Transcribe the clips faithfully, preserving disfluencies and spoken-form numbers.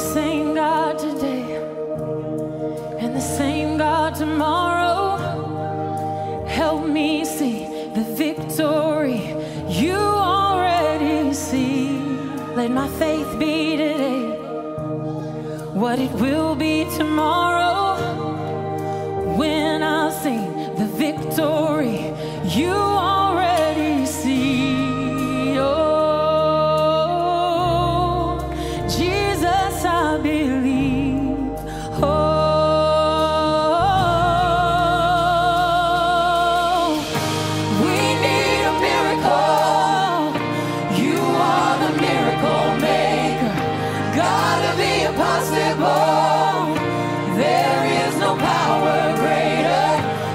same God today and the same God tomorrow. Help me see the victory you already see. Let my faith be today what it will be tomorrow, when I've seen the victory you already see. Oh, Jesus, I believe. Oh, we need a miracle. You are the miracle maker. Gotta be impossible. There is no power greater,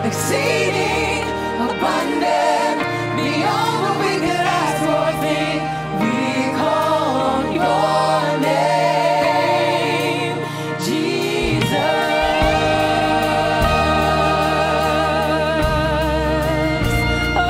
exceeding, abundant, beyond what we could ask or think. We call on your name, Jesus. Oh.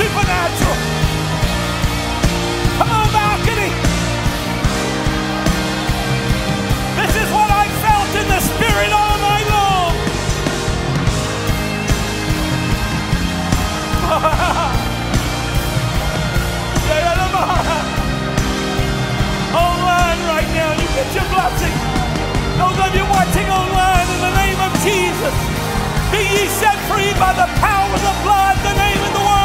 supernatural. Come on, balcony. This is what I felt in the Spirit all night long. Online right now, you get your blessing. Those of you watching online, in the name of Jesus, be ye set free by the power of the blood, the name and the word.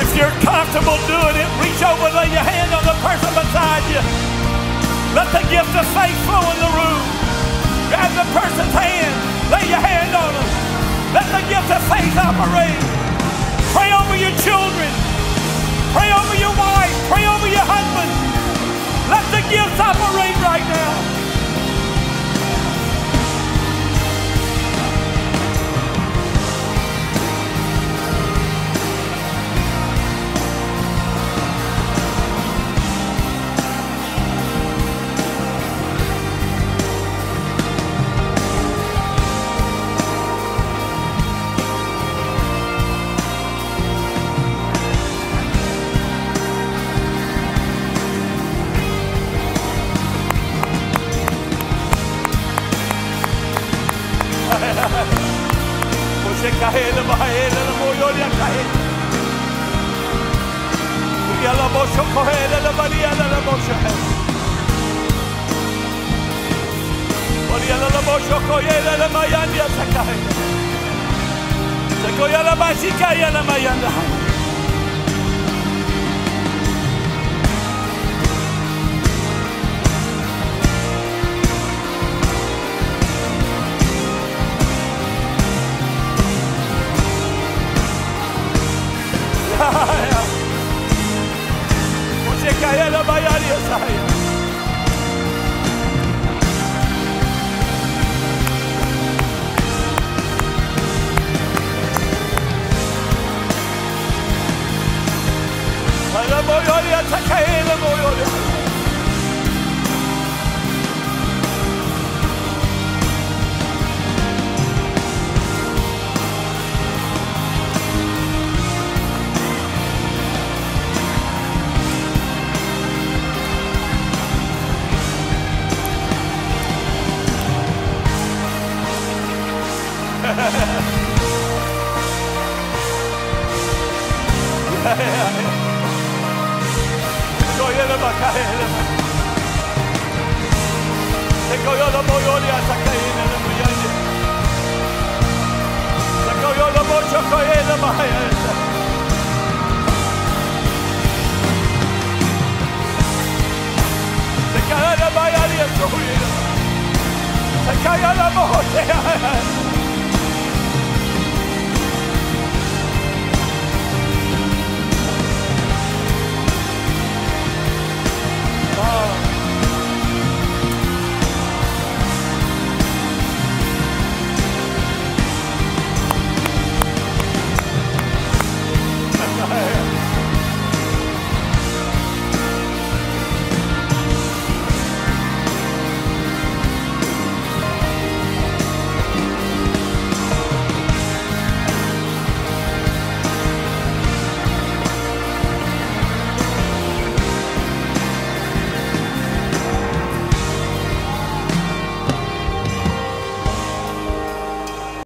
If you're comfortable doing it, reach over and lay your hand on the person beside you. Let the gift of faith flow in the room. Grab the person's hand, lay your hand on them. Let the gift of faith operate. Pray over your children. Pray over your wife. Pray over your husband. Let the gifts operate right now. Yo soy el maestro.